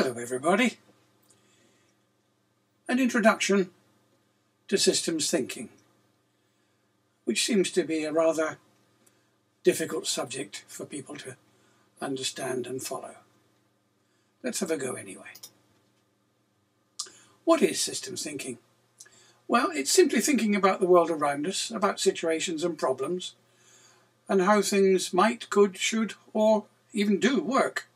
Hello everybody. An introduction to systems thinking, which seems to be a rather difficult subject for people to understand and follow. Let's have a go anyway. What is systems thinking? Well, it's simply thinking about the world around us, about situations and problems, and how things might, could, should, or even do work,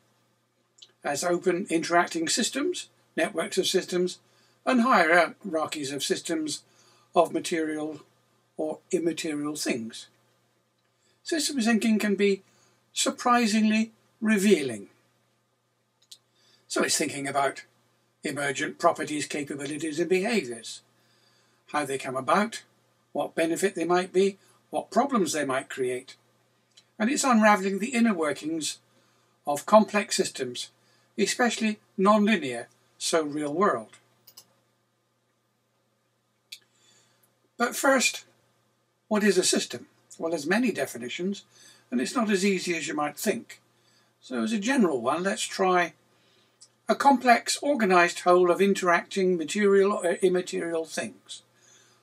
as open interacting systems, networks of systems, and hierarchies of systems of material or immaterial things. Systems thinking can be surprisingly revealing. So it's thinking about emergent properties, capabilities and behaviours, how they come about, what benefit they might be, what problems they might create. And it's unravelling the inner workings of complex systems, especially non-linear, so real world. But first, what is a system? Well, there's many definitions, and it's not as easy as you might think. So as a general one, let's try a complex, organised whole of interacting material or immaterial things.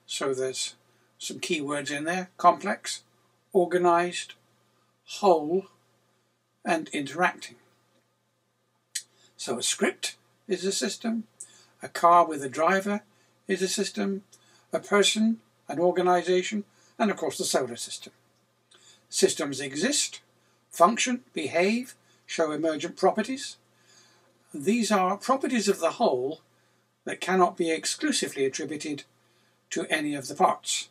So there's some key words in there: complex, organised, whole, and interacting. So a script is a system, a car with a driver is a system, a person, an organisation, and of course the solar system. Systems exist, function, behave, show emergent properties. These are properties of the whole that cannot be exclusively attributed to any of the parts.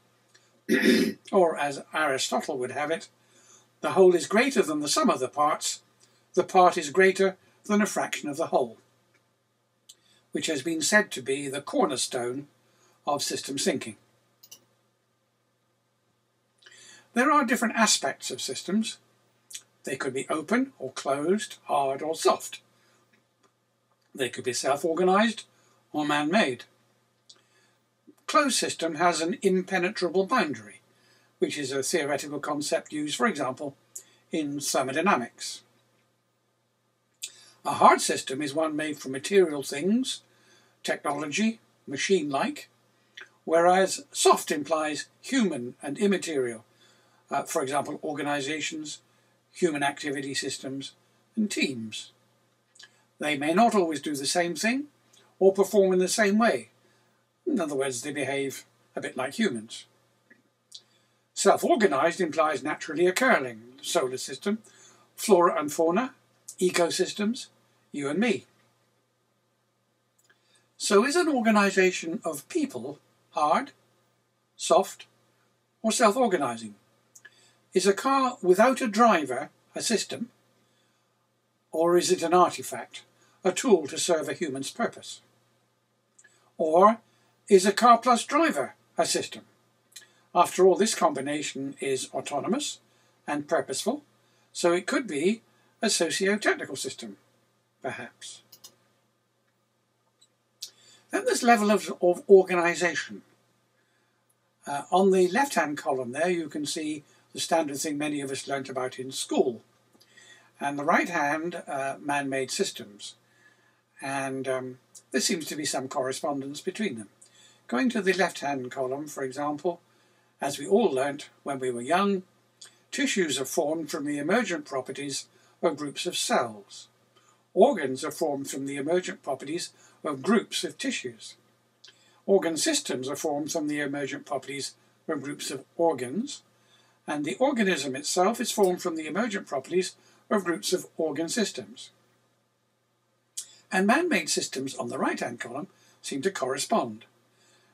Or as Aristotle would have it, the whole is greater than the sum of the part is greater than a fraction of the whole, which has been said to be the cornerstone of systems thinking. There are different aspects of systems. They could be open or closed, hard or soft. They could be self-organised or man-made. Closed system has an impenetrable boundary, which is a theoretical concept used, for example, in thermodynamics. A hard system is one made from material things, technology, machine-like, whereas soft implies human and immaterial, for example, organisations, human activity systems and teams. They may not always do the same thing or perform in the same way. In other words, they behave a bit like humans. Self-organised implies naturally occurring, solar system, flora and fauna, ecosystems, you and me. So is an organisation of people hard, soft, or self-organising? Is a car without a driver a system, or is it an artefact, a tool to serve a human's purpose? Or is a car plus driver a system? After all, this combination is autonomous and purposeful, so it could be a socio-technical system, perhaps. Then there's level of organisation. On the left-hand column there you can see the standard thing many of us learnt about in school, and the right-hand man-made systems, and there seems to be some correspondence between them. Going to the left-hand column, for example, as we all learnt when we were young, tissues are formed from the emergent properties of groups of cells. Organs are formed from the emergent properties of groups of tissues. Organ systems are formed from the emergent properties of groups of organs, and the organism itself is formed from the emergent properties of groups of organ systems. And man-made systems on the right-hand column seem to correspond.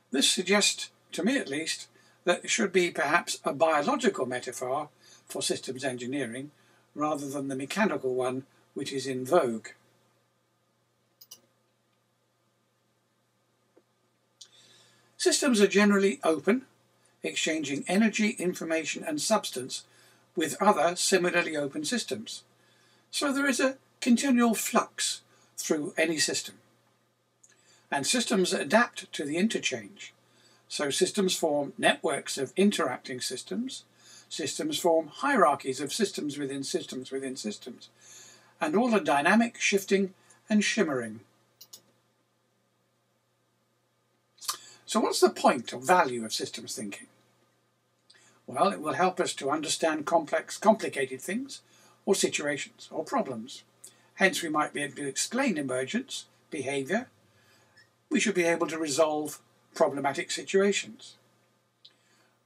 This suggests, to me at least, that it should be perhaps a biological metaphor for systems engineering, rather than the mechanical one which is in vogue. Systems are generally open, exchanging energy, information and substance with other similarly open systems. So there is a continual flux through any system. And systems adapt to the interchange. So systems form networks of interacting systems. Systems form hierarchies of systems within systems within systems, and all are dynamic, shifting and shimmering. So what's the point or value of systems thinking? Well, it will help us to understand complicated things or situations or problems. Hence, we might be able to explain emergence, behaviour. We should be able to resolve problematic situations.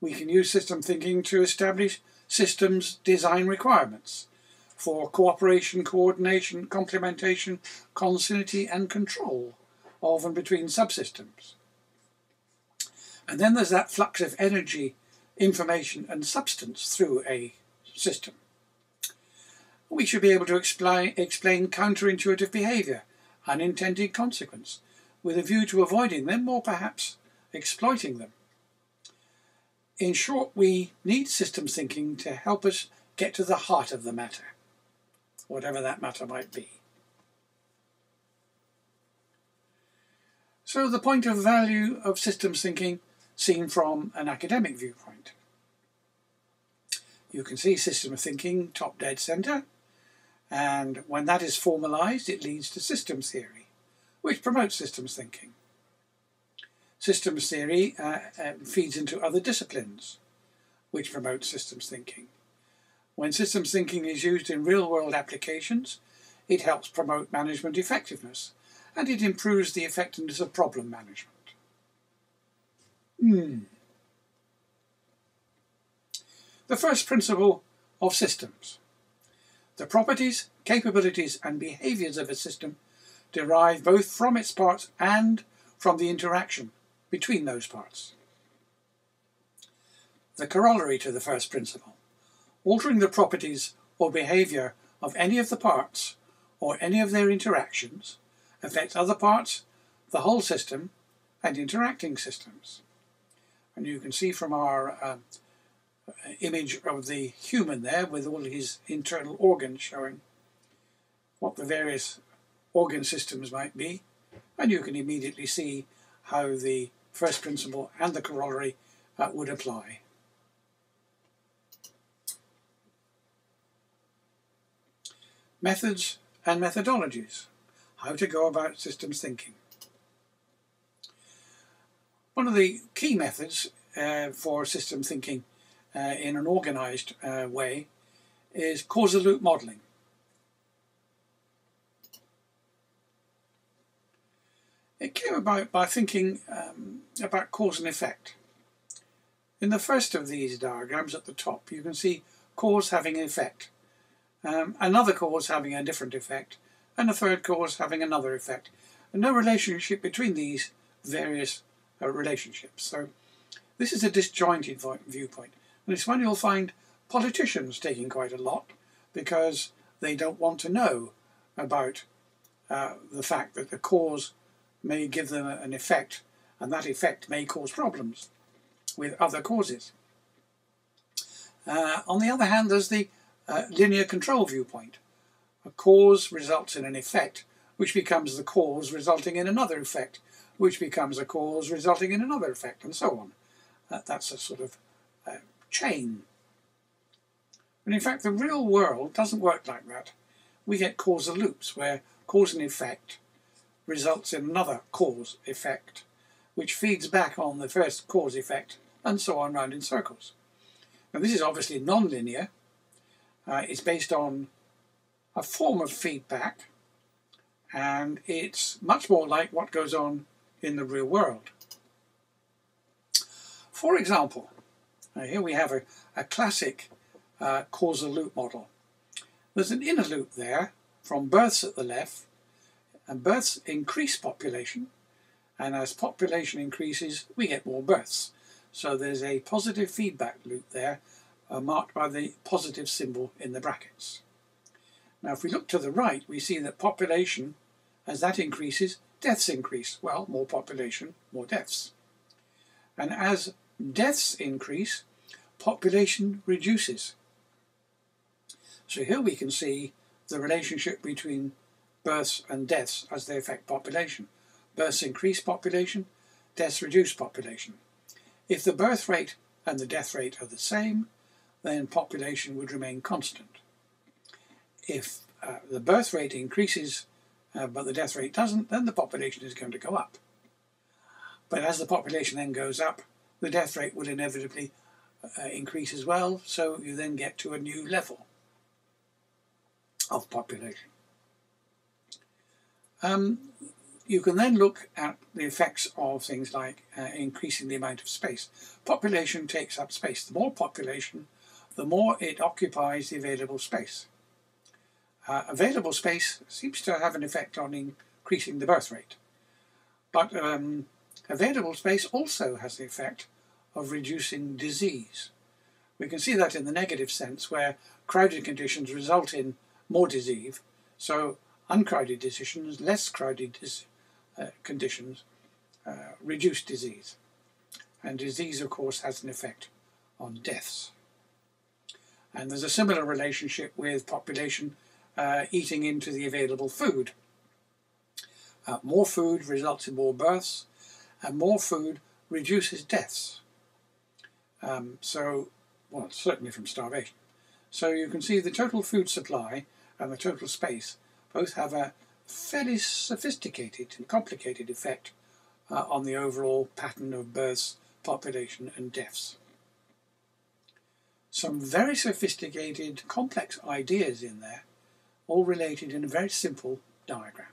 We can use system thinking to establish systems design requirements for cooperation, coordination, complementation, continuity and control of and between subsystems. And then there's that flux of energy, information and substance through a system. We should be able to explain counterintuitive behaviour, unintended consequence, with a view to avoiding them or perhaps exploiting them. In short, we need systems thinking to help us get to the heart of the matter, whatever that matter might be. So the point of value of systems thinking seen from an academic viewpoint. You can see system thinking top dead centre, and when that is formalised it leads to systems theory, which promotes systems thinking. Systems theory feeds into other disciplines, which promotes systems thinking. When systems thinking is used in real-world applications, it helps promote management effectiveness, and it improves the effectiveness of problem management. The first principle of systems. The properties, capabilities and behaviours of a system derive both from its parts and from the interaction between those parts. The corollary to the first principle, altering the properties or behaviour of any of the parts or any of their interactions affects other parts, the whole system and interacting systems. And you can see from our image of the human there with all his internal organs showing what the various organ systems might be, and you can immediately see how the first principle and the corollary would apply. Methods and methodologies. How to go about systems thinking. One of the key methods for system thinking in an organised way is causal loop modelling. It came about by thinking about cause and effect. In the first of these diagrams at the top, you can see cause having an effect, another cause having a different effect, and a third cause having another effect, and no relationship between these various relationships. So this is a disjointed viewpoint, and it's one you'll find politicians taking quite a lot, because they don't want to know about the fact that the cause may give them an effect, and that effect may cause problems with other causes. On the other hand, there's the linear control viewpoint. A cause results in an effect, which becomes the cause resulting in another effect, which becomes a cause resulting in another effect, and so on. That's a sort of chain. And in fact, the real world doesn't work like that. We get causal loops, where cause and effect results in another cause-effect, which feeds back on the first cause-effect, and so on round in circles. Now this is obviously non-linear. It's based on a form of feedback, and it's much more like what goes on in the real world. For example, here we have a classic causal loop model. There's an inner loop there from births at the left, and births increase population, and as population increases we get more births. So there's a positive feedback loop there, marked by the positive symbol in the brackets. Now if we look to the right, we see that population, as that increases, deaths increase. Well, more population, more deaths. And as deaths increase, population reduces. So here we can see the relationship between births and deaths as they affect population. Births increase population, deaths reduce population. If the birth rate and the death rate are the same, then population would remain constant. If the birth rate increases but the death rate doesn't, then the population is going to go up. But as the population then goes up, the death rate will inevitably increase as well, so you then get to a new level of population. You can then look at the effects of things like increasing the amount of space. Population takes up space. The more population, the more it occupies the available space. Available space seems to have an effect on increasing the birth rate. But available space also has the effect of reducing disease. We can see that in the negative sense, where crowded conditions result in more disease, so uncrowded conditions, less crowded conditions, reduce disease. And disease, of course, has an effect on deaths. And there's a similar relationship with population eating into the available food. More food results in more births, and more food reduces deaths. Well, certainly from starvation. So you can see the total food supply and the total space both have a fairly sophisticated and complicated effect on the overall pattern of births, population and deaths. Some very sophisticated, complex ideas in there, all related in a very simple diagram.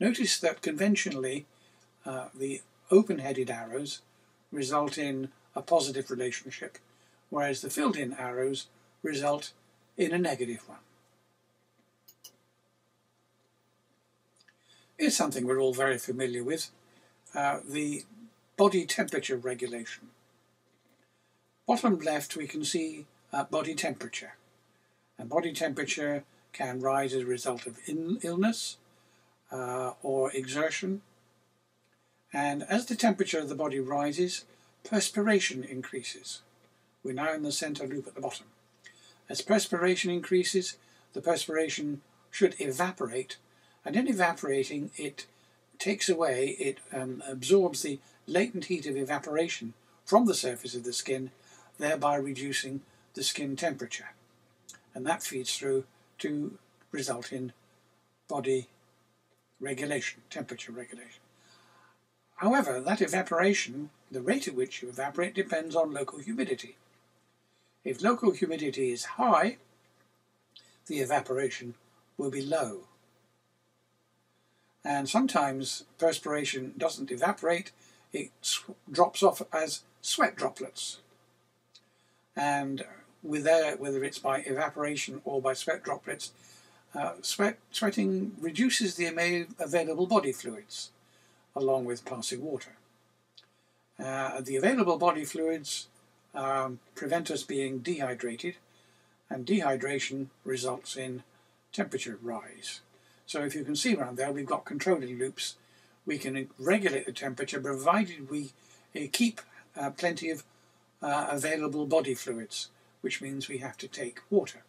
Notice that conventionally the open-headed arrows result in a positive relationship, whereas the filled-in arrows result in a negative one. Here's something we're all very familiar with, the body temperature regulation. Bottom left we can see body temperature, and body temperature can rise as a result of illness or exertion, and as the temperature of the body rises, perspiration increases. We're now in the center loop at the bottom. As perspiration increases, the perspiration should evaporate, and in evaporating it takes away, it absorbs the latent heat of evaporation from the surface of the skin, thereby reducing the skin temperature, and that feeds through to result in body regulation, temperature regulation. However, that evaporation, the rate at which you evaporate, depends on local humidity. If local humidity is high, the evaporation will be low. And sometimes perspiration doesn't evaporate, it drops off as sweat droplets. And whether it's by evaporation or by sweat droplets, sweating reduces the available body fluids, along with passing water. The available body fluids prevent us being dehydrated, and dehydration results in temperature rise. So if you can see around there, we've got controlling loops. We can regulate the temperature provided we keep plenty of available body fluids, which means we have to take water.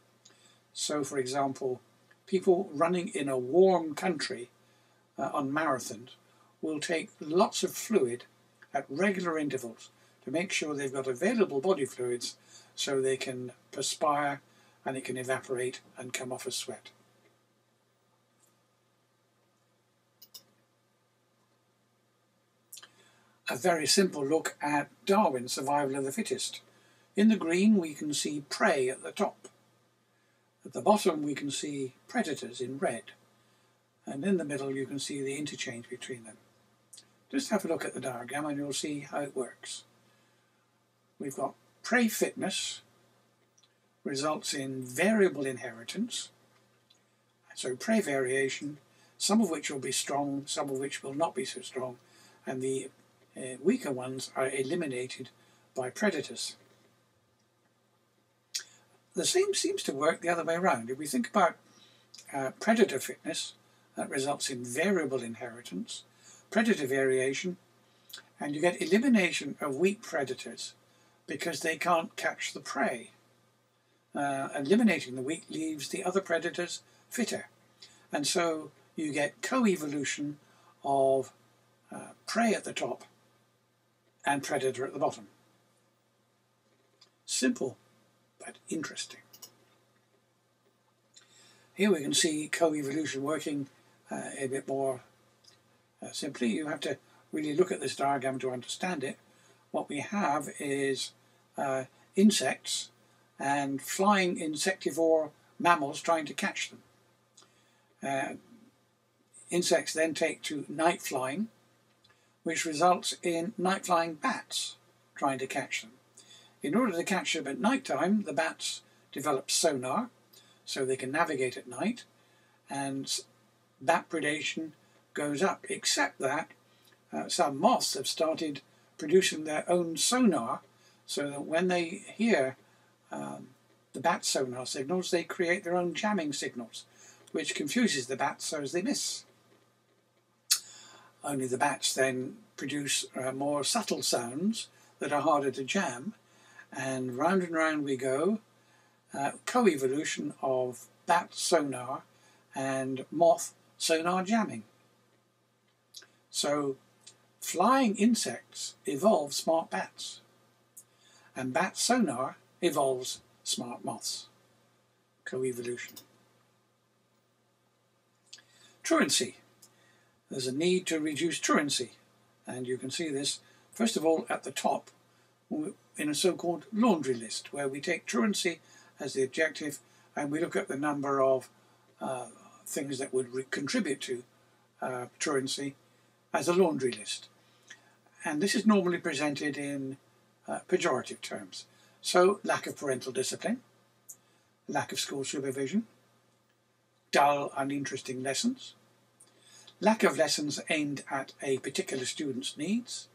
So, for example, people running in a warm country on marathons will take lots of fluid at regular intervals to make sure they've got available body fluids so they can perspire and it can evaporate and come off as sweat. A very simple look at Darwin's survival of the fittest. In the green we can see prey at the top. At the bottom we can see predators in red. And in the middle you can see the interchange between them. Just have a look at the diagram and you'll see how it works. We've got prey fitness results in variable inheritance, so prey variation, some of which will be strong, some of which will not be so strong, and the weaker ones are eliminated by predators. The same seems to work the other way around. If we think about predator fitness, that results in variable inheritance, predator variation, and you get elimination of weak predators because they can't catch the prey. Eliminating the weak leaves the other predators fitter, and so you get co-evolution of prey at the top and predator at the bottom. Simple but interesting. Here we can see co-evolution working a bit more simply. You have to really look at this diagram to understand it. What we have is insects and flying insectivore mammals trying to catch them. Insects then take to night flying, which results in night flying bats trying to catch them. In order to catch them at night time, the bats develop sonar so they can navigate at night, and bat predation goes up, except that some moths have started producing their own sonar so that when they hear the bat sonar signals, they create their own jamming signals, which confuses the bats so as they miss. Only the bats then produce more subtle sounds that are harder to jam, and round we go. Co-evolution of bat sonar and moth sonar jamming. So flying insects evolve smart bats, and bat sonar evolves smart moths. Co-evolution. Truancy. There's a need to reduce truancy, and you can see this first of all at the top in a so-called laundry list, where we take truancy as the objective and we look at the number of things that would contribute to truancy as a laundry list. And this is normally presented in pejorative terms. So lack of parental discipline, lack of school supervision, dull, uninteresting lessons, lack of lessons aimed at a particular student's needs,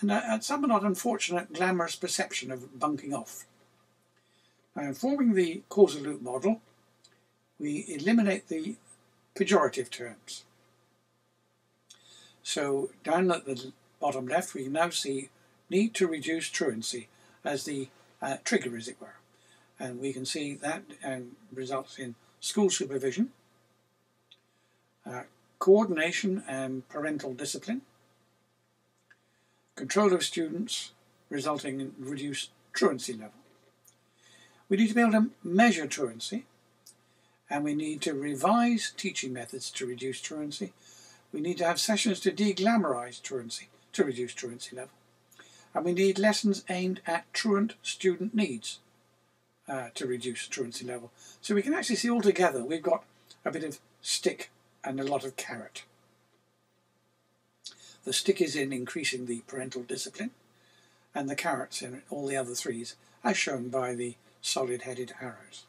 and a somewhat unfortunate glamorous perception of bunking off. Now, in forming the causal loop model, we eliminate the pejorative terms. So down at the bottom left, we now see need to reduce truancy as the trigger, as it were. And we can see that results in school supervision, coordination and parental discipline, control of students, resulting in reduced truancy level. We need to be able to measure truancy, and we need to revise teaching methods to reduce truancy. We need to have sessions to de-glamorize truancy to reduce truancy level. And we need lessons aimed at truant student needs to reduce truancy level. So we can actually see altogether we've got a bit of stick and a lot of carrot. The stick is in increasing the parental discipline, and the carrots in all the other threes, as shown by the solid-headed arrows.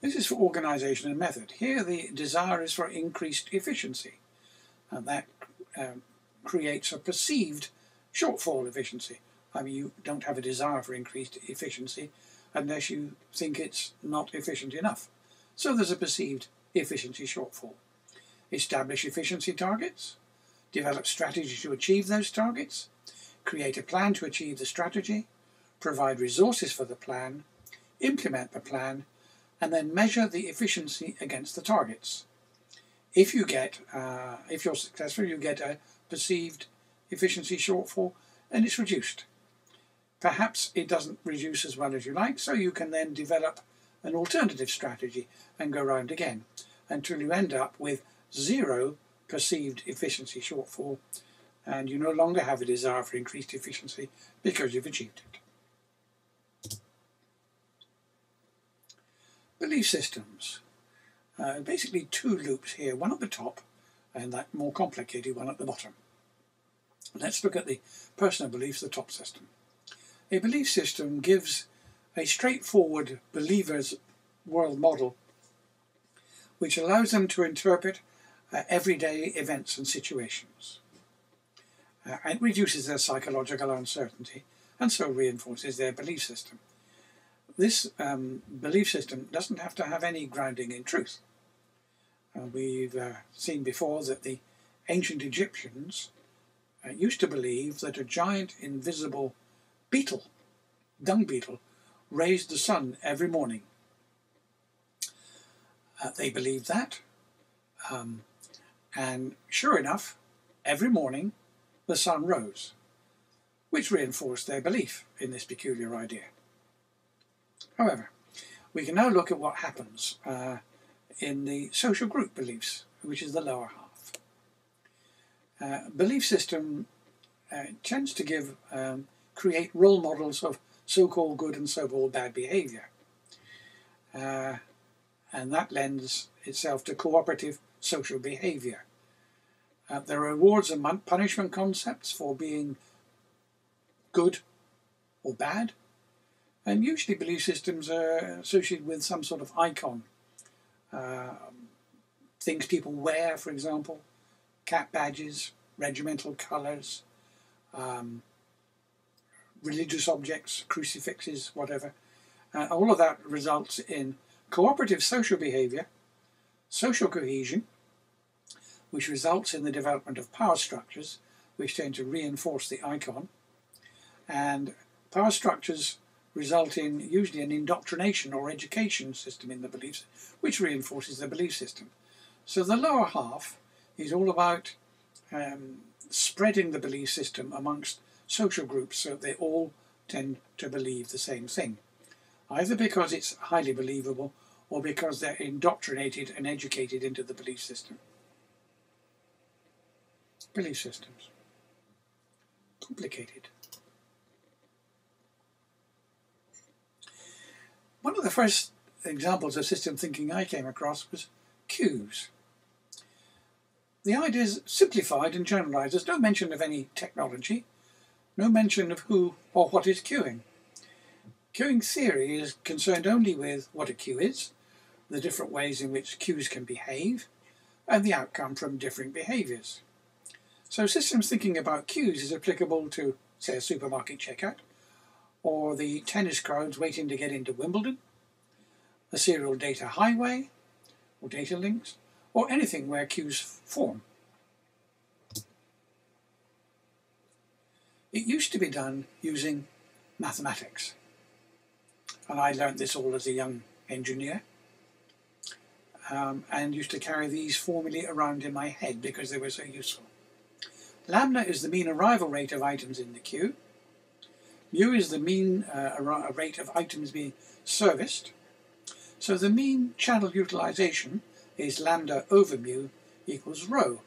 This is for organisation and method. Here the desire is for increased efficiency, and that creates a perceived shortfall efficiency. I mean, you don't have a desire for increased efficiency unless you think it's not efficient enough. So there's a perceived efficiency shortfall. Establish efficiency targets, develop strategies to achieve those targets, create a plan to achieve the strategy, provide resources for the plan, implement the plan, and then measure the efficiency against the targets. If you get, if you're successful, you get a perceived efficiency shortfall, and it's reduced. Perhaps it doesn't reduce as well as you like, so you can then develop an alternative strategy and go round again until you end up with zero perceived efficiency shortfall, and you no longer have a desire for increased efficiency because you've achieved it. Belief systems. Basically two loops here, one at the top and that more complicated one at the bottom. Let's look at the personal beliefs, the top system. A belief system gives a straightforward believer's world model which allows them to interpret everyday events and situations. It reduces their psychological uncertainty and so reinforces their belief system. This belief system doesn't have to have any grounding in truth. We've seen before that the ancient Egyptians used to believe that a giant invisible beetle, dung beetle, raised the sun every morning. They believed that, and sure enough, every morning the sun rose, which reinforced their belief in this peculiar idea. However, We can now look at what happens in the social group beliefs, which is the lower half. Belief system tends to create role models of so-called good and so-called bad behaviour. And that lends itself to cooperative social behaviour. There are rewards and punishment concepts for being good or bad. And usually belief systems are associated with some sort of icon. Things people wear, for example, cap badges, regimental colours, religious objects, crucifixes, whatever. All of that results in cooperative social behaviour, social cohesion, which results in the development of power structures, which tend to reinforce the icon. And power structures result in usually an indoctrination or education system in the beliefs, which reinforces the belief system. So the lower half is all about spreading the belief system amongst social groups so that they all tend to believe the same thing, either because it's highly believable or because they're indoctrinated and educated into the belief system. Belief systems. Complicated. One of the first examples of system thinking I came across was cues. The idea is simplified and generalised. There's no mention of any technology, no mention of who or what is cueing. Cueing theory is concerned only with what a cue is, the different ways in which cues can behave, and the outcome from different behaviours. So systems thinking about cues is applicable to, say, a supermarket checkout, or the tennis crowds waiting to get into Wimbledon, a serial data highway, or data links, or anything where cues form. It used to be done using mathematics, and I learnt this all as a young engineer, and used to carry these formulae around in my head because they were so useful. Lambda is the mean arrival rate of items in the queue. Mu is the mean rate of items being serviced. So the mean channel utilization is lambda over mu equals rho.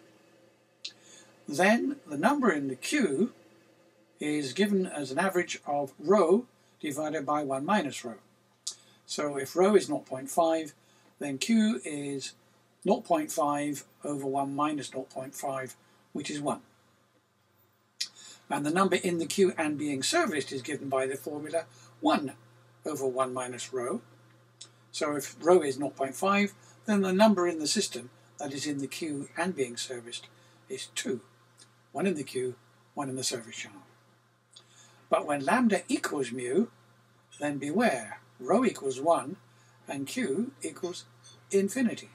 Then the number in the queue is given as an average of rho divided by 1 minus rho. So if rho is 0.5, then Q is 0.5 over 1 minus 0.5, which is 1. And the number in the queue and being serviced is given by the formula 1 over 1 minus rho. So if rho is 0.5, then the number in the system that is in the queue and being serviced is 2. 1 in the queue, 1 in the service channel. But when lambda equals mu, then beware, rho equals 1 and q equals infinity.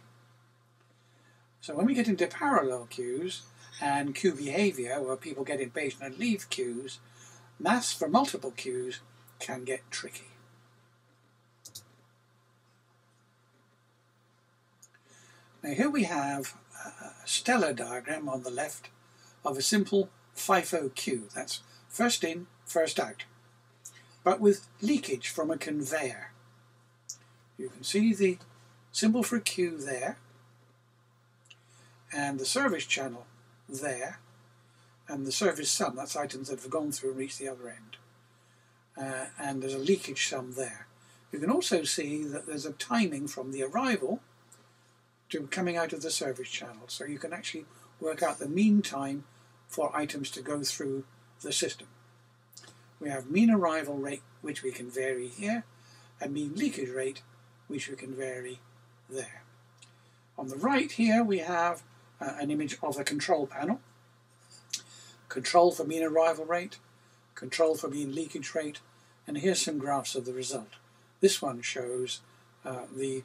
So when we get into parallel queues, and queue behaviour, where people get impatient and leave queues, maths for multiple queues can get tricky. Now here we have a Stella diagram on the left of a simple FIFO queue, that's first in, first out, but with leakage from a conveyor. You can see the symbol for queue there, and the service channel there, and the service sum, that's items that have gone through and reached the other end, and there's a leakage sum there. You can also see that there's a timing from the arrival to coming out of the service channel, so you can actually work out the mean time for items to go through the system. We have mean arrival rate, which we can vary here, and mean leakage rate, which we can vary there. On the right here we have an image of a control panel. Control for mean arrival rate, control for mean leakage rate, and here's some graphs of the result. This one shows the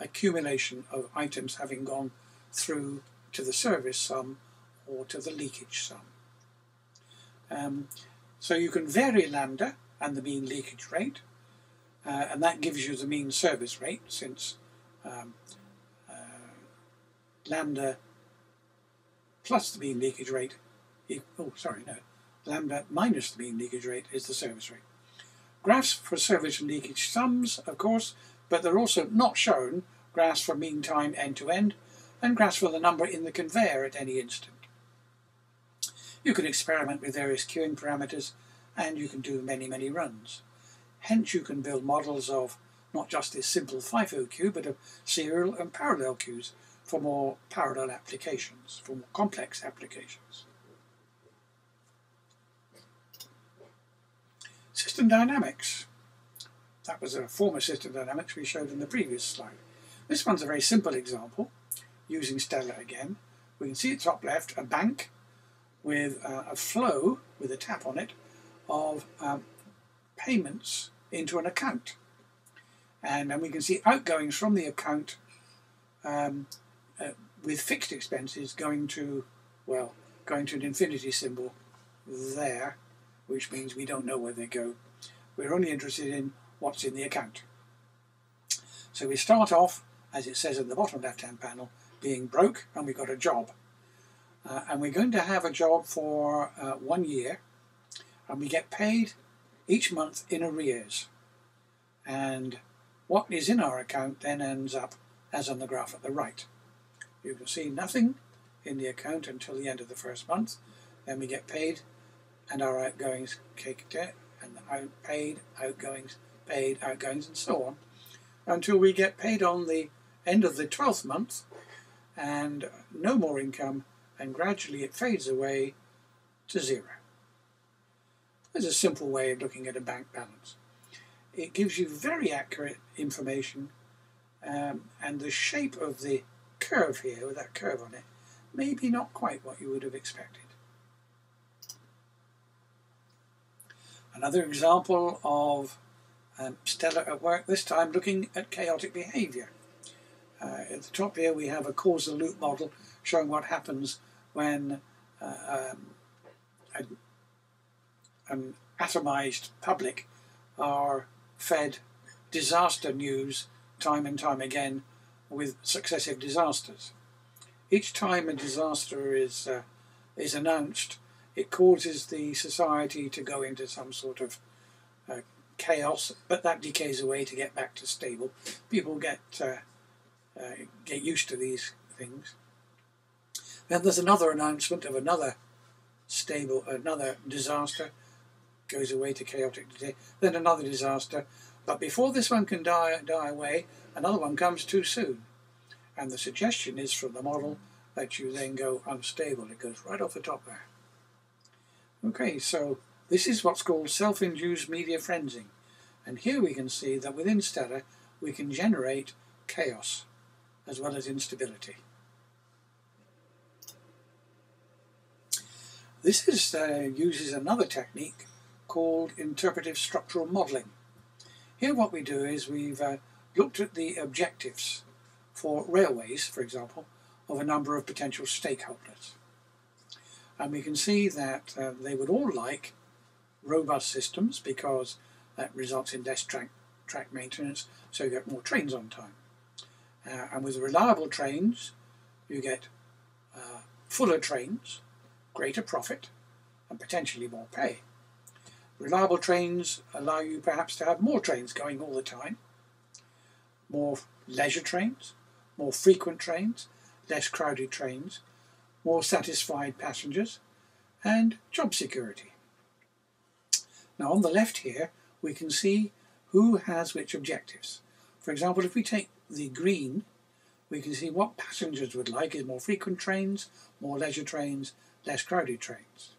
accumulation of items having gone through to the service sum or to the leakage sum. So you can vary lambda and the mean leakage rate, and that gives you the mean service rate, since lambda plus the mean leakage rate, lambda minus the mean leakage rate is the service rate. Graphs for service and leakage sums, of course, but they're also not shown. Graphs for mean time end to end, and graphs for the number in the conveyor at any instant. You can experiment with various queuing parameters, and you can do many, many runs. Hence, you can build models of not just this simple FIFO queue, but of serial and parallel queues for more parallel applications, for more complex applications. System dynamics. That was a former system dynamics we showed in the previous slide. This one's a very simple example, using Stella again. We can see at the top left a bank with a flow, with a tap on it, of payments into an account. And then we can see outgoings from the account with fixed expenses going to, well, going to an infinity symbol there, which means we don't know where they go. We're only interested in what's in the account. So we start off, as it says in the bottom left-hand panel, being broke, and we've got a job. And we're going to have a job for 1 year, and we get paid each month in arrears. And what is in our account then ends up as on the graph at the right. You can see nothing in the account until the end of the first month. Then we get paid, and our outgoings kicked it, and paid, outgoings, paid, outgoings, and so on, until we get paid on the end of the 12th month, and no more income, and gradually it fades away to zero. There's a simple way of looking at a bank balance. It gives you very accurate information, and the shape of the curve here, with that curve on it, maybe not quite what you would have expected. Another example of Stella at work, this time looking at chaotic behaviour. At the top here we have a causal loop model showing what happens when an atomised public are fed disaster news time and time again with successive disasters. Each time a disaster is announced, it causes the society to go into some sort of chaos, but that decays away to get back to stable. People get used to these things. Then there's another announcement of another disaster, goes away to chaotic decay. Then another disaster, but before this one can die away, another one comes too soon. And the suggestion is from the model that you then go unstable. It goes right off the top there. Okay, so this is what's called self-induced media frenzy. And here we can see that within Stella, we can generate chaos as well as instability. This is, uses another technique called interpretive structural modelling. Here what we do is we've looked at the objectives for railways, for example, of a number of potential stakeholders. And we can see that they would all like robust systems because that results in less track maintenance, so you get more trains on time. And with reliable trains, you get fuller trains, greater profit, and potentially more pay. Reliable trains allow you perhaps to have more trains going all the time, more leisure trains, more frequent trains, less crowded trains, more satisfied passengers, and job security. Now on the left here, we can see who has which objectives. For example, if we take the green, we can see what passengers would like is more frequent trains, more leisure trains, less crowded trains.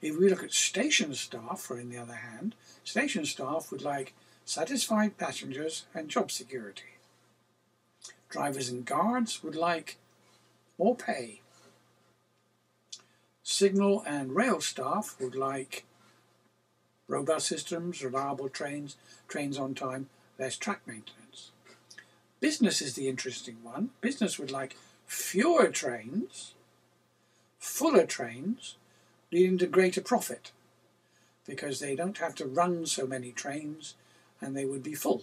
If we look at station staff, on the other hand, station staff would like satisfied passengers and job security. Drivers and guards would like more pay. Signal and rail staff would like robust systems, reliable trains, trains on time, less track maintenance. Business is the interesting one. Business would like fewer trains, fuller trains, leading to greater profit, because they don't have to run so many trains and they would be full.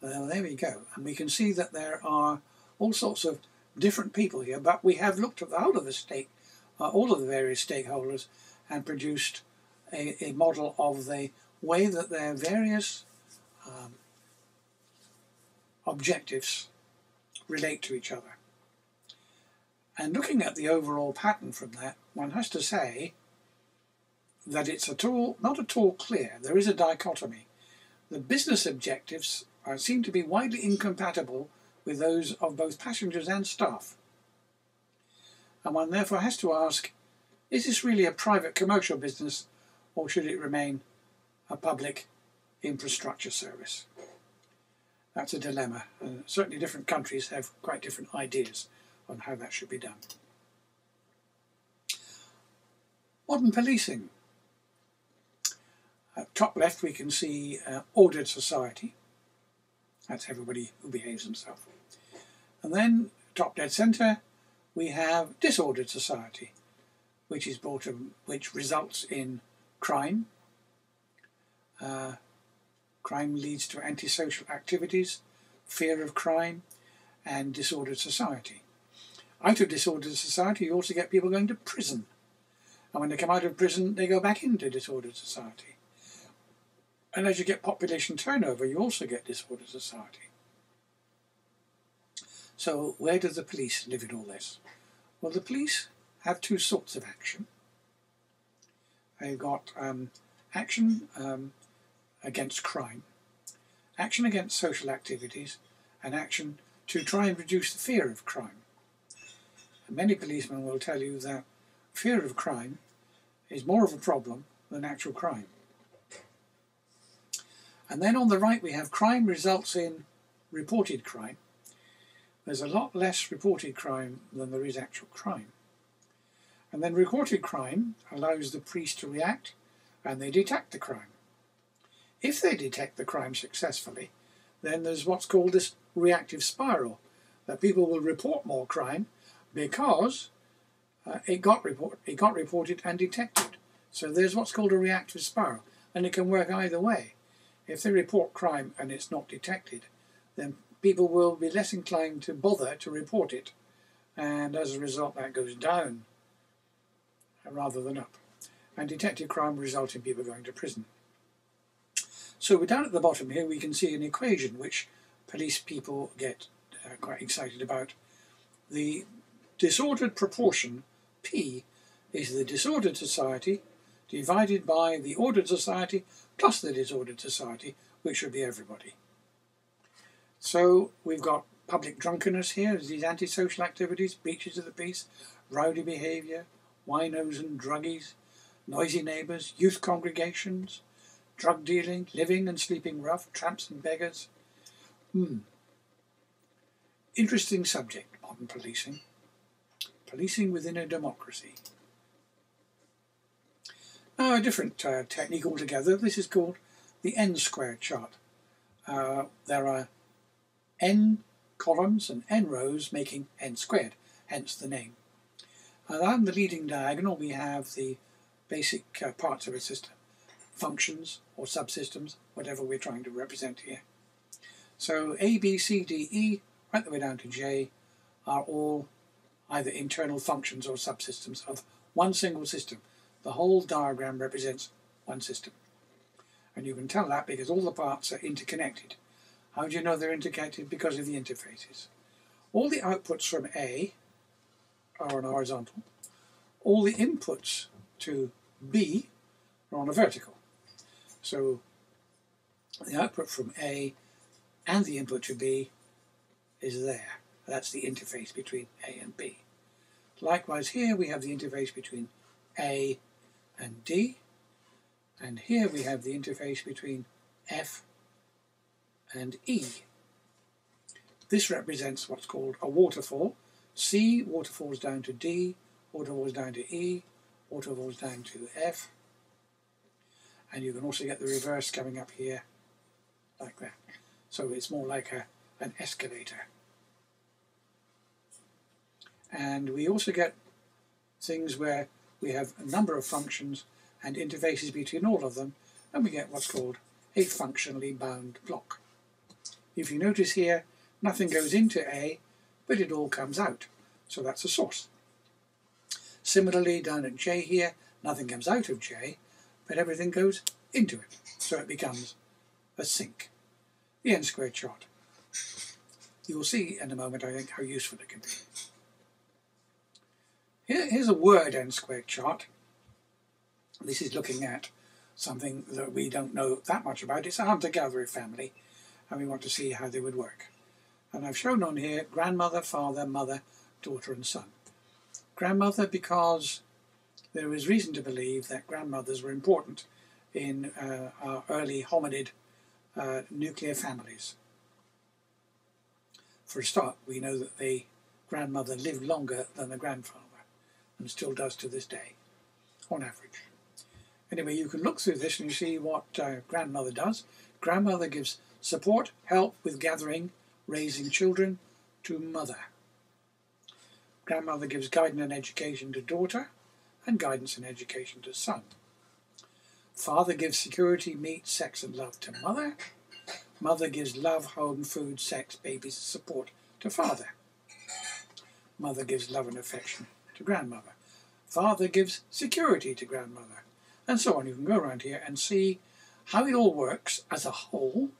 Well, there we go. And we can see that there are all sorts of different people here, but we have looked at all of the various stakeholders and produced a model of the way that their various objectives relate to each other. And looking at the overall pattern from that, one has to say that it's not at all clear. There is a dichotomy. The business objectives seem to be widely incompatible with those of both passengers and staff. And one therefore has to ask, is this really a private commercial business, or should it remain a public infrastructure service? That's a dilemma, and certainly different countries have quite different ideas on how that should be done. Modern policing. At top left we can see ordered society. That's everybody who behaves himself. And then top dead centre we have disordered society, which results in crime. Crime leads to antisocial activities, fear of crime, and disordered society. Out of disordered society, you also get people going to prison. And when they come out of prison, they go back into disordered society. And as you get population turnover, you also get disordered society. So where do the police live in all this? Well, the police have two sorts of action. They've got action against crime, action against social activities, and action to try and reduce the fear of crime. And many policemen will tell you that fear of crime is more of a problem than actual crime. And then on the right we have crime results in reported crime. There's a lot less reported crime than there is actual crime. And then reported crime allows the police to react, and they detect the crime. If they detect the crime successfully, then there's what's called this reactive spiral, that people will report more crime because it got reported and detected. So there's what's called a reactive spiral, and it can work either way. If they report crime and it's not detected, then people will be less inclined to bother to report it, and as a result that goes down rather than up. And detected crime results in people going to prison. So we're down at the bottom here, we can see an equation which police people get quite excited about. The disordered proportion, P, is the disordered society divided by the ordered society plus the disordered society, which would be everybody. So we've got public drunkenness here, these antisocial activities, breaches of the peace, rowdy behaviour, winos and druggies, noisy neighbours, youth congregations, drug dealing, living and sleeping rough, tramps and beggars. Interesting subject, modern policing. Policing within a democracy. Now a different technique altogether. This is called the N-squared chart. There are N columns and N rows making N squared, hence the name. And on the leading diagonal we have the basic parts of a system, functions or subsystems, whatever we're trying to represent here. So A, B, C, D, E, right the way down to J, are all either internal functions or subsystems of one single system. The whole diagram represents one system. And you can tell that because all the parts are interconnected. How do you know they're interconnected? Because of the interfaces. All the outputs from A are on a horizontal. All the inputs to B are on a vertical. So the output from A and the input to B is there. That's the interface between A and B. Likewise here we have the interface between A and D, and here we have the interface between F and E. This represents what's called a waterfall. C, waterfalls down to D, waterfalls down to E, waterfalls down to F, and you can also get the reverse coming up here like that. So it's more like an escalator. And we also get things where we have a number of functions and interfaces between all of them, and we get what's called a functionally bound block. If you notice here, nothing goes into A, but it all comes out, so that's a source. Similarly, down at J here, nothing comes out of J, but everything goes into it, so it becomes a sink. The n squared chart. You will see in a moment, I think, how useful it can be. Here's a word n squared chart. This is looking at something that we don't know that much about. It's a hunter-gatherer family, and we want to see how they would work. And I've shown on here grandmother, father, mother, daughter and son. Grandmother because there is reason to believe that grandmothers were important in our early hominid nuclear families. For a start, we know that the grandmother lived longer than the grandfather, and still does to this day, on average. Anyway, you can look through this and you see what grandmother does. Grandmother gives support, help with gathering, raising children to mother. Grandmother gives guidance and education to daughter, and guidance and education to son. Father gives security, meat, sex and love to mother. Mother gives love, home, food, sex, babies, support to father. Mother gives love and affection to grandmother. Father gives security to grandmother. And so on. You can go around here and see how it all works as a whole,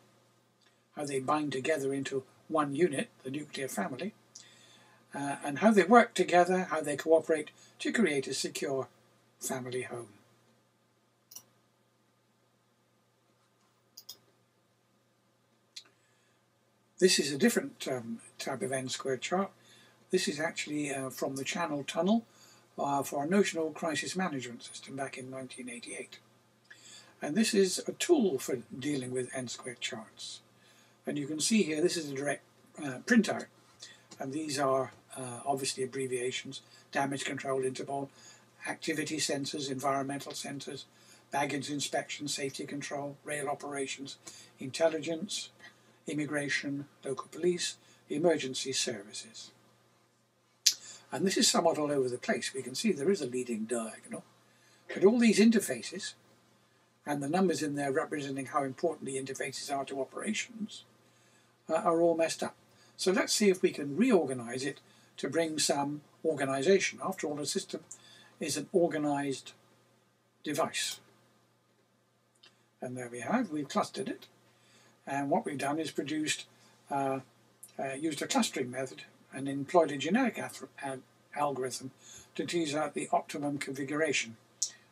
how they bind together into one unit, the nuclear family, and how they work together, how they cooperate to create a secure family home. This is a different type of n-squared chart. This is actually from the Channel Tunnel for a notional crisis management system back in 1988. And this is a tool for dealing with n-squared charts. And you can see here, this is a direct printout. And these are obviously abbreviations: damage control interval, activity sensors, environmental sensors, baggage inspection, safety control, rail operations, intelligence, immigration, local police, emergency services. And this is somewhat all over the place. We can see there is a leading diagonal. But all these interfaces, and the numbers in there representing how important the interfaces are to operations, are all messed up. So let's see if we can reorganize it to bring some organization. After all, a system is an organized device. And there we have, we've clustered it. And what we've done is produced, used a clustering method and employed a generic algorithm to tease out the optimum configuration,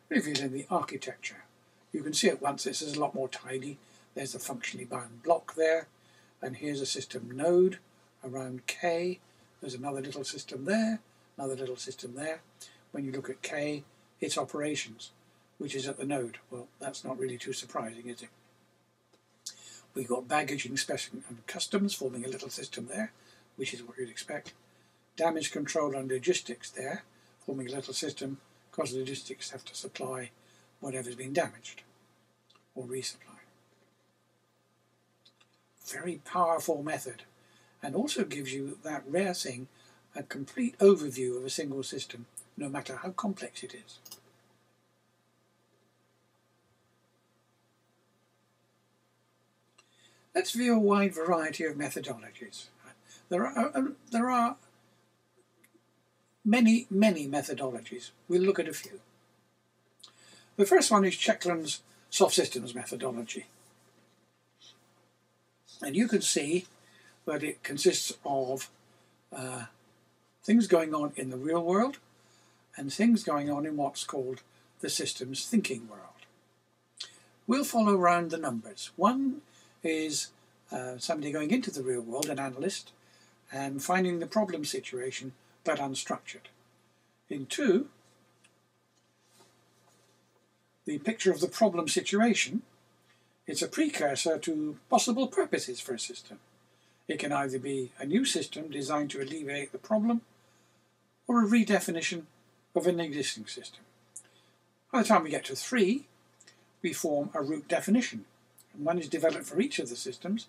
revealing the architecture. You can see at once this is a lot more tidy. There's a functionally bound block there, and here's a system node around K. There's another little system there, another little system there. When you look at K, it's operations, which is at the node. Well, that's not really too surprising, is it? We've got baggage inspection and customs forming a little system there, which is what you'd expect. Damage control and logistics there, forming a little system, because logistics have to supply whatever's been damaged, or resupply. Very powerful method, and also gives you that rare thing, a complete overview of a single system, no matter how complex it is. Let's view a wide variety of methodologies. There are many, many methodologies. We'll look at a few. The first one is Checkland's soft systems methodology. And you can see that it consists of things going on in the real world and things going on in what's called the systems thinking world. We'll follow around the numbers. One is somebody going into the real world, an analyst, and finding the problem situation, but unstructured. In two, the picture of the problem situation, it's a precursor to possible purposes for a system. It can either be a new system designed to alleviate the problem, or a redefinition of an existing system. By the time we get to three, we form a root definition. One is developed for each of the systems,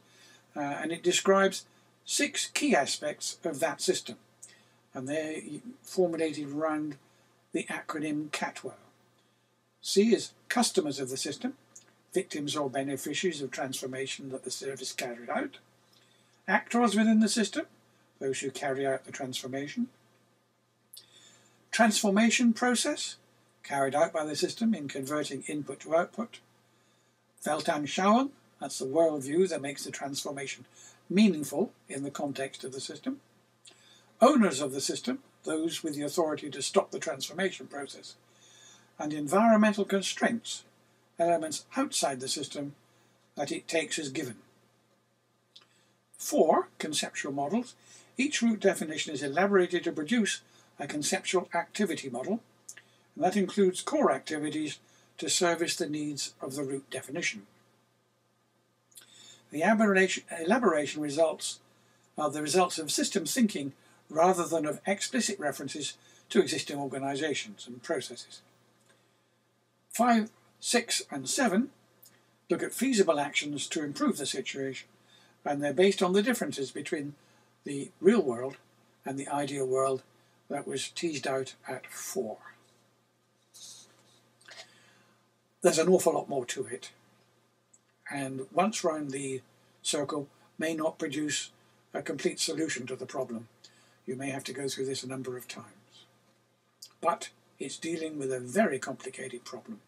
and it describes 6 key aspects of that system, and they're formulated around the acronym CATWOE. C is customers of the system, victims or beneficiaries of transformation that the service carried out. Actors within the system, those who carry out the transformation. Transformation process, carried out by the system in converting input to output. Weltanschauung, that's the worldview that makes the transformation meaningful in the context of the system. Owners of the system, those with the authority to stop the transformation process. And environmental constraints, elements outside the system that it takes as given. 4. Conceptual models. Each root definition is elaborated to produce a conceptual activity model, and that includes core activities to service the needs of the root definition. The elaboration results are the results of system thinking rather than of explicit references to existing organisations and processes. 5, 6 and 7 look at feasible actions to improve the situation, and they're based on the differences between the real world and the ideal world that was teased out at 4. There's an awful lot more to it, and once round the circle may not produce a complete solution to the problem. You may have to go through this a number of times. But it's dealing with a very complicated problem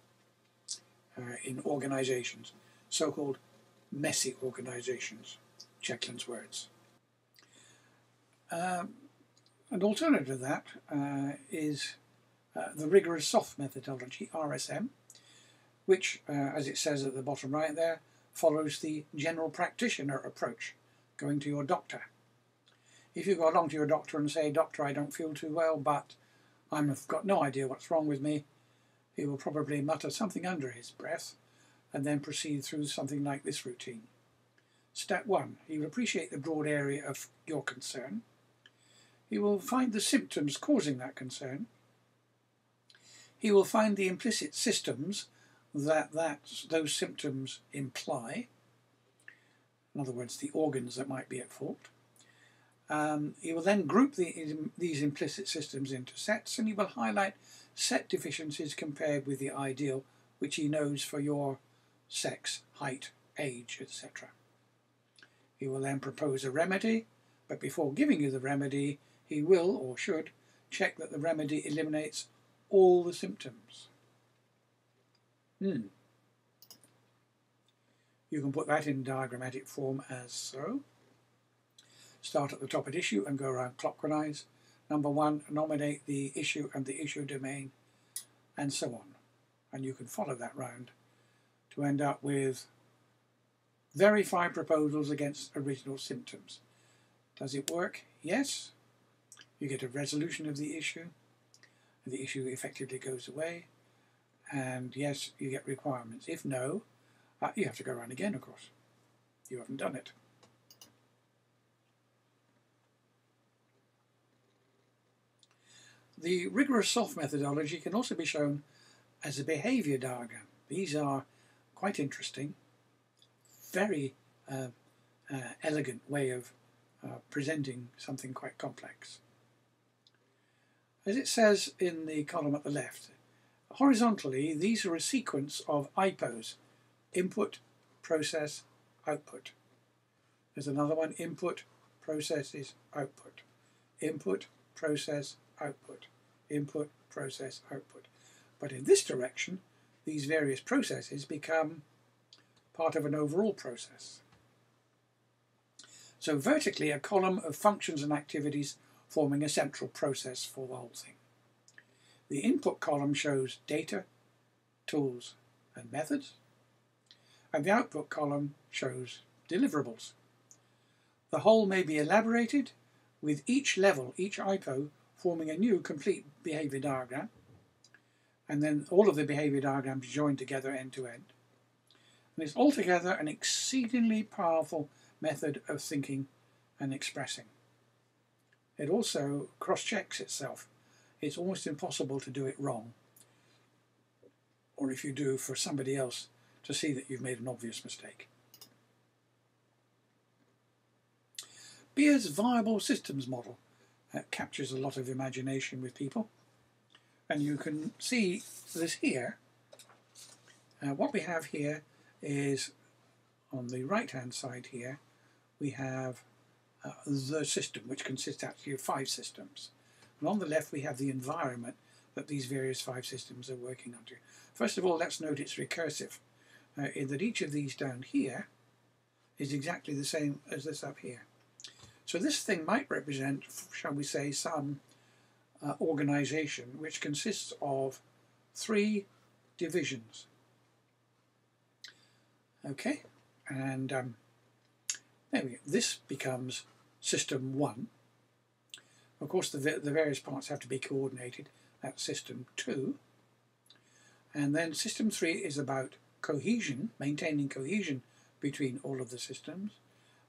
in organisations, so-called messy organisations, Checklin's words. An alternative to that is the rigorous soft methodology, RSM, which, as it says at the bottom right there, follows the general practitioner approach, going to your doctor. If you go along to your doctor and say, "Doctor, I don't feel too well, but I've got no idea what's wrong with me," he will probably mutter something under his breath and then proceed through something like this routine. Step 1. He will appreciate the broad area of your concern. He will find the symptoms causing that concern. He will find the implicit systems that those symptoms imply. In other words, the organs that might be at fault. He will then group these implicit systems into sets, and he will highlight set deficiencies compared with the ideal, which he knows for your sex, height, age, etc. He will then propose a remedy, but before giving you the remedy, he will, or should, check that the remedy eliminates all the symptoms. You can put that in diagrammatic form as so. Start at the top at issue and go around clockwise. Number 1, nominate the issue and the issue domain, and so on. And you can follow that round to end up with verify proposals against original symptoms. Does it work? Yes. You get a resolution of the issue. The issue effectively goes away. And yes, you get requirements. If no, you have to go around again, of course. You haven't done it. The rigorous soft methodology can also be shown as a behaviour diagram. These are quite interesting, very elegant way of presenting something quite complex. As it says in the column at the left, horizontally these are a sequence of IPOs, input, process, output. There's another one, input, processes, output. Input, process, output, input, process, output. But in this direction, these various processes become part of an overall process. So vertically, a column of functions and activities forming a central process for the whole thing. The input column shows data, tools and methods, and the output column shows deliverables. The whole may be elaborated with each level, each IPO, forming a new complete behaviour diagram, and then all of the behaviour diagrams joined together end to end. And it's altogether an exceedingly powerful method of thinking and expressing. It also cross-checks itself. It's almost impossible to do it wrong, or if you do, for somebody else to see that you've made an obvious mistake. Beer's viable systems model captures a lot of imagination with people, and you can see this here. What we have here is, on the right hand side here, we have the system, which consists actually of 5 systems, and on the left we have the environment that these various five systems are working under. First of all, let's note it's recursive, in that each of these down here is exactly the same as this up here. So this thing might represent, shall we say, some organization which consists of three divisions. Okay, and there we go. This becomes system 1. Of course, the various parts have to be coordinated. That's system 2. And then system 3 is about cohesion, maintaining cohesion between all of the systems.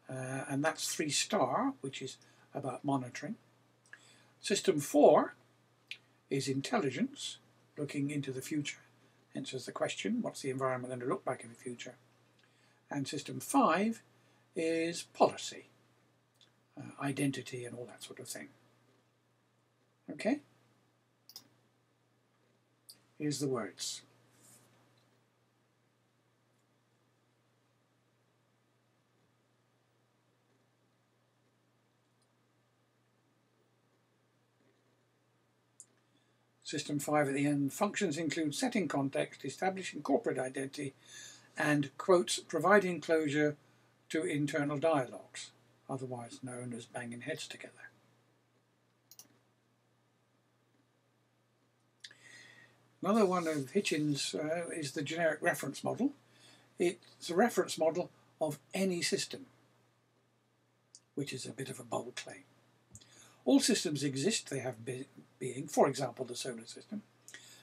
And that's 3 star, which is about monitoring. System 4 is intelligence, looking into the future. Answers the question, what's the environment going to look like in the future? And system 5 is policy, identity and all that sort of thing. Okay? Here's the words. System 5 at the end, functions include setting context, establishing corporate identity, and, quotes, providing closure to internal dialogues, otherwise known as banging heads together. Another one of Hitchins is the generic reference model. It's a reference model of any system, which is a bit of a bold claim. All systems exist, they have being, for example, the solar system.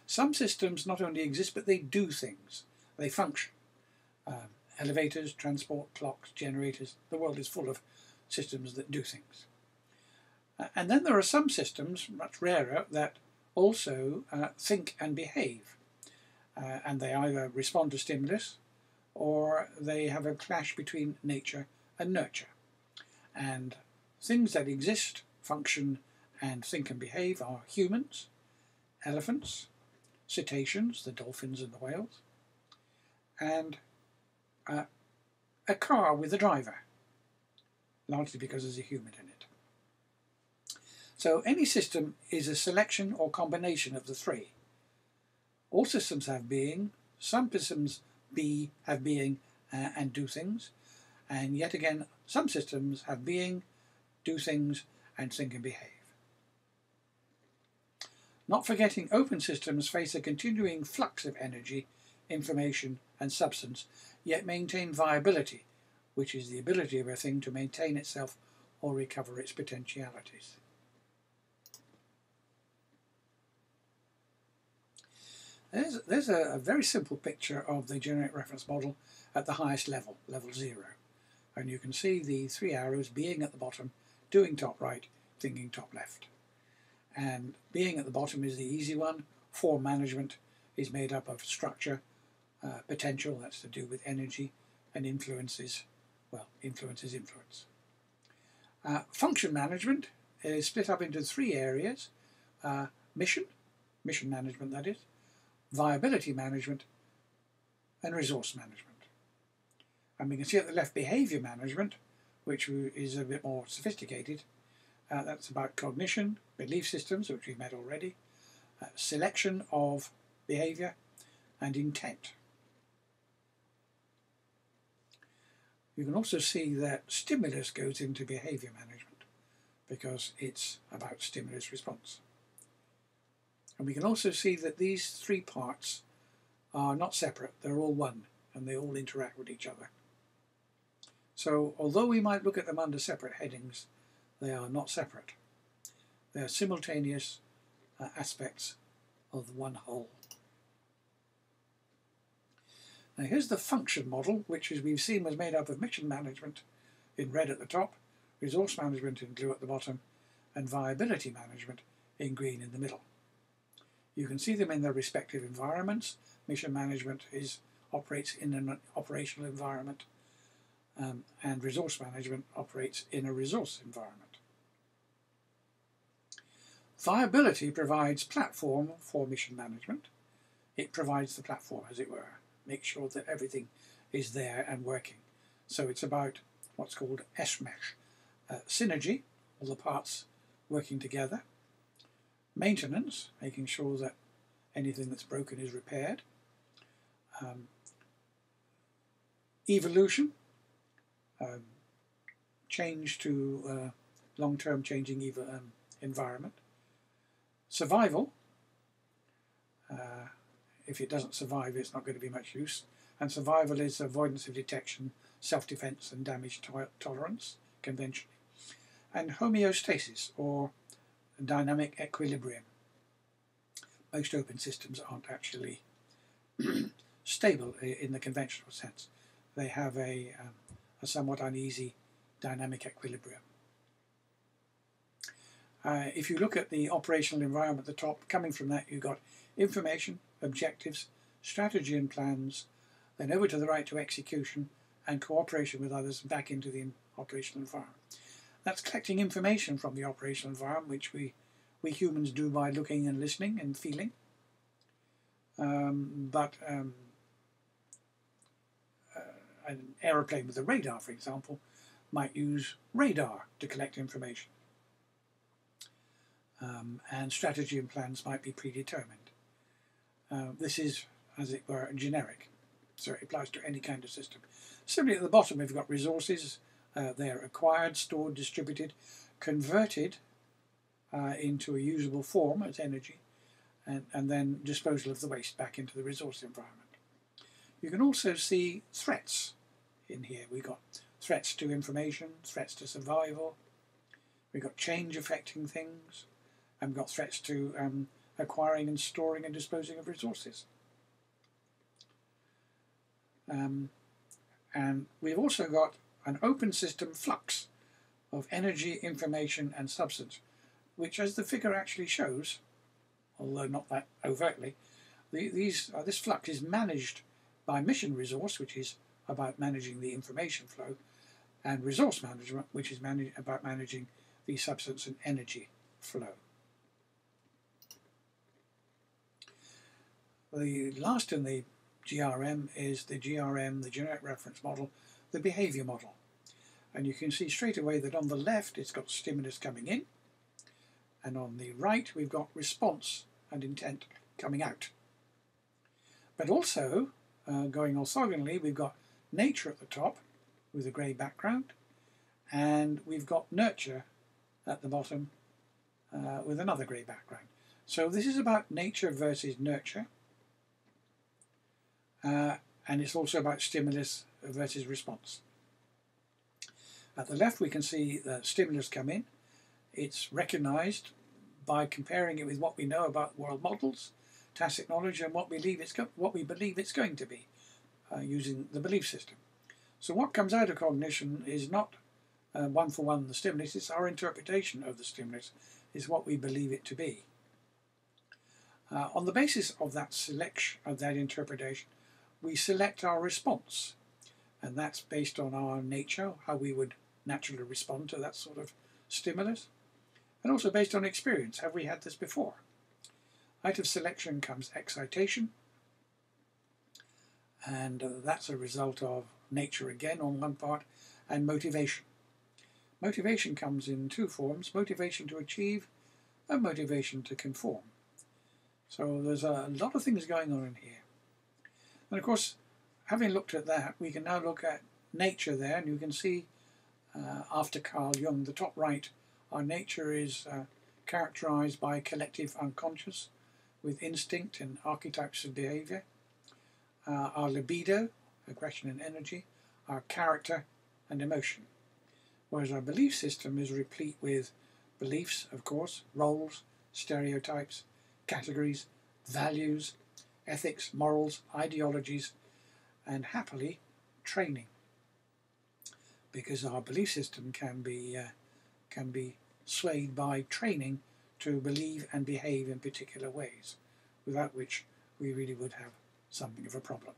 Some systems not only exist, but they do things. They function. Elevators, transport, clocks, generators. The world is full of systems that do things. And then there are some systems, much rarer, that also think and behave. And they either respond to stimulus, or they have a clash between nature and nurture. And things that exist, function, and think and behave are humans, elephants, cetaceans, the dolphins and the whales, and a car with a driver, largely because there's a human in it. So any system is a selection or combination of the three. All systems have being, some systems have being and do things, and yet again some systems have being, do things, and think and behave. Not forgetting, open systems face a continuing flux of energy, information and substance, yet maintain viability, which is the ability of a thing to maintain itself or recover its potentialities. There's a very simple picture of the generic reference model at the highest level, level 0. And you can see the three arrows, being at the bottom, doing top right, thinking top left. And being at the bottom is the easy one. Form management is made up of structure, potential, that's to do with energy, and influences, well, influence is influence. Function management is split up into three areas, mission management that is, viability management, and resource management. And we can see at the left behaviour management, which is a bit more sophisticated. That's about cognition, belief systems, which we've met already, selection of behaviour, and intent. You can also see that stimulus goes into behaviour management because it's about stimulus response. And we can also see that these three parts are not separate, they're all one, and they all interact with each other. So although we might look at them under separate headings, they are not separate. They are simultaneous aspects of one whole. Now here's the function model, which as we've seen was made up of mission management in red at the top, resource management in blue at the bottom, and viability management in green in the middle. You can see them in their respective environments. Mission management operates in an operational environment, and resource management operates in a resource environment. Viability provides platform for mission management. It provides the platform, as it were, makes sure that everything is there and working. So it's about what's called SMESH, synergy, all the parts working together, Maintenance, making sure that anything that's broken is repaired. Evolution, change to long-term changing environment. Survival, if it doesn't survive it's not going to be much use. And survival is avoidance of detection, self-defense and damage tolerance, conventionally. And homeostasis, or dynamic equilibrium. Most open systems aren't actually stable in the conventional sense. They have a somewhat uneasy dynamic equilibrium. If you look at the operational environment at the top, coming from that you've got information, objectives, strategy and plans, then over to the right to execution and cooperation with others back into the operational environment. That's collecting information from the operational environment, which we humans do by looking and listening and feeling. An aeroplane with a radar, for example, might use radar to collect information. And strategy and plans might be predetermined. This is, as it were, generic, so it applies to any kind of system. Similarly, at the bottom, we've got resources. They're acquired, stored, distributed, converted into a usable form as energy, and then disposal of the waste back into the resource environment. You can also see threats in here. We've got threats to information, threats to survival, we've got change affecting things, and we've got threats to acquiring and storing and disposing of resources. And we've also got an open system flux of energy, information and substance, which, as the figure actually shows, although not that overtly, this flux is managed by mission resource, which is about managing the information flow, and resource management, which is about managing the substance and energy flow. The last in the GRM is the GRM, the generic reference model, the behaviour model. And you can see straight away that on the left it's got stimulus coming in, and on the right we've got response and intent coming out. But also, going orthogonally, we've got nature at the top with a grey background, and we've got nurture at the bottom with another grey background. So this is about nature versus nurture, and it's also about stimulus versus response. At the left we can see the stimulus come in. It's recognised by comparing it with what we know about world models, tacit knowledge, and what we believe it's going to be, using the belief system. So what comes out of cognition is not one-for-one the stimulus, it's our interpretation of the stimulus, is what we believe it to be. On the basis of that selection, of that interpretation, we select our response, and that's based on our nature, how we would naturally respond to that sort of stimulus, and also based on experience. Have we had this before? Out of selection comes excitation, and that's a result of nature again on one part, and motivation. Motivation comes in two forms: motivation to achieve and motivation to conform. So there's a lot of things going on in here. And of course, having looked at that, we can now look at nature there, and you can see after Carl Jung, the top right, our nature is characterised by collective unconscious, with instinct and archetypes of behaviour, our libido, aggression and energy, our character and emotion. Whereas our belief system is replete with beliefs, of course, roles, stereotypes, categories, values, ethics, morals, ideologies, and happily, training. Because our belief system can be swayed by training to believe and behave in particular ways, without which we really would have something of a problem.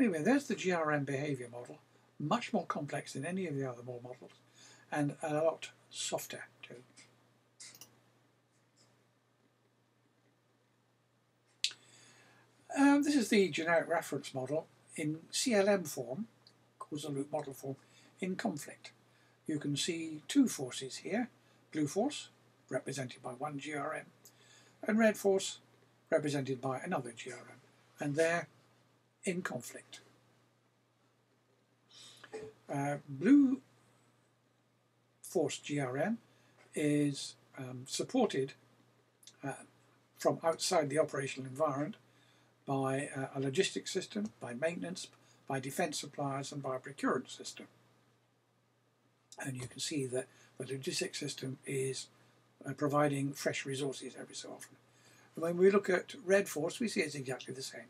Anyway, there's the GRM behaviour model, much more complex than any of the other models, and a lot softer too. This is the generic reference model in CLM form, causal loop model form, in conflict. You can see two forces here, blue force represented by one GRM, and red force, represented by another GRM, and they're in conflict. Blue force GRM is supported from outside the operational environment by a logistics system, by maintenance, by defence suppliers, and by a procurement system. And you can see that the logistics system is providing fresh resources every so often. And when we look at red force, we see it's exactly the same.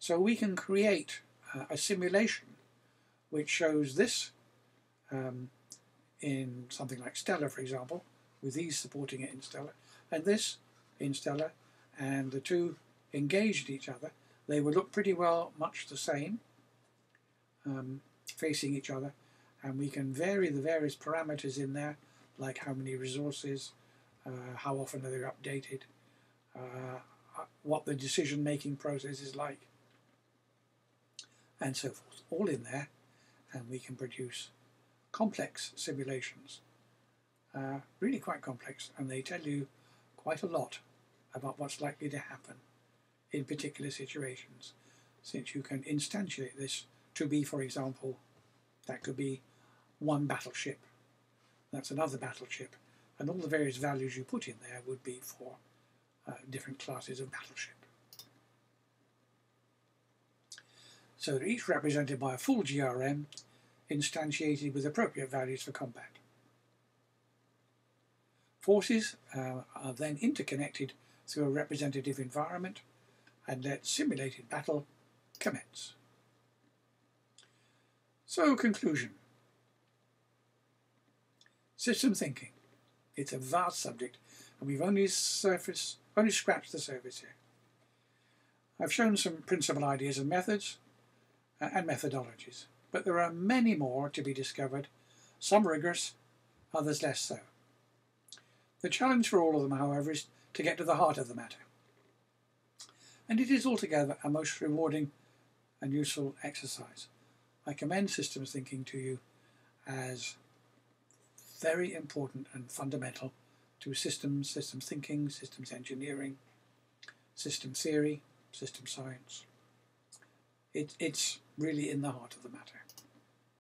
So we can create a simulation which shows this in something like Stella, for example, with these supporting it in Stella, and this in Stella, and the two engaged each other. They would look pretty well much the same, facing each other, and we can vary the various parameters in there, like how many resources, how often are they updated, what the decision-making process is like, and so forth, all in there, and we can produce complex simulations, really quite complex, and they tell you quite a lot about what's likely to happen in particular situations, since you can instantiate this to be, for example, that could be one battleship, that's another battleship, and all the various values you put in there would be for different classes of battleship. So they're each represented by a full GRM instantiated with appropriate values for combat. Forces are then interconnected through a representative environment, and let simulated battle commence. So, conclusion. System thinking. It's a vast subject, and we've only scratched the surface here. I've shown some principal ideas and methods and methodologies, but there are many more to be discovered, some rigorous, others less so. The challenge for all of them, however, is to get to the heart of the matter. And it is altogether a most rewarding and useful exercise. I commend systems thinking to you as very important and fundamental to systems thinking, systems engineering, system theory, system science. It's really in the heart of the matter.